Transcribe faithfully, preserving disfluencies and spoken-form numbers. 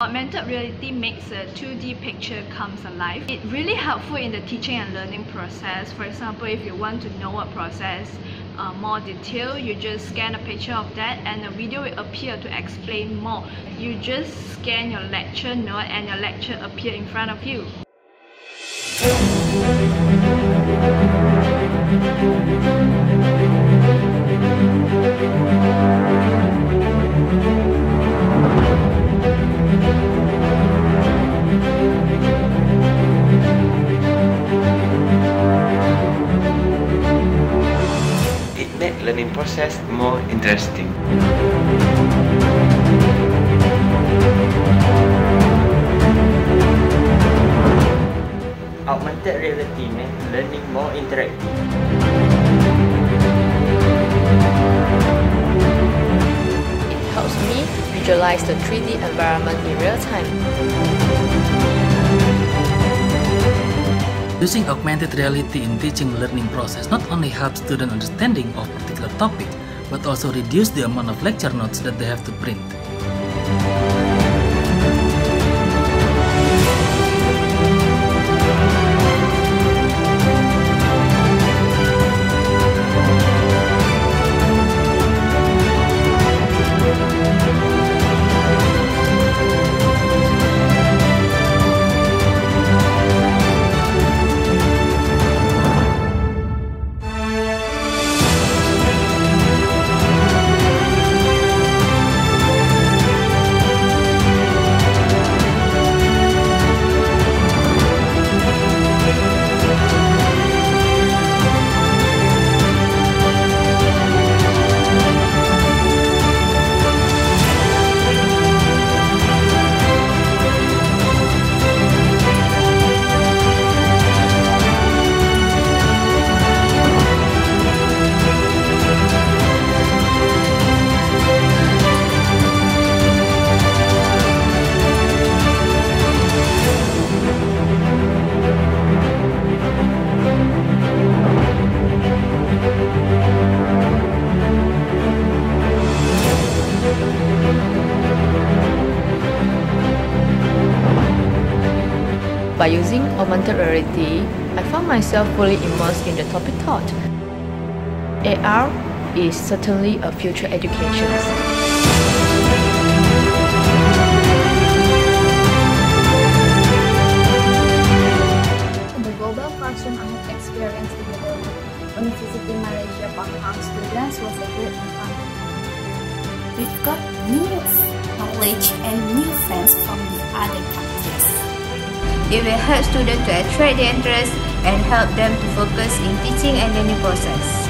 Augmented reality makes a two D picture comes alive. It's really helpful in the teaching and learning process. For example, if you want to know a process uh, more detail, you just scan a picture of that and a video will appear to explain more. You just scan your lecture note and your lecture appear in front of you. Learning process more interesting. Augmented reality makes learning more interactive. It helps me visualize the three D environment in real time. Using augmented reality in teaching learning process not only helps student understanding of particular topic, but also reduce the amount of lecture notes that they have to print. By using augmented reality, I found myself fully immersed in the topic taught. A R is certainly a future education. When visiting Malaysia, Bahang students was a great fun. We've got new knowledge and new friends from the other countries. It will help students to attract their interest and help them to focus in teaching and learning process.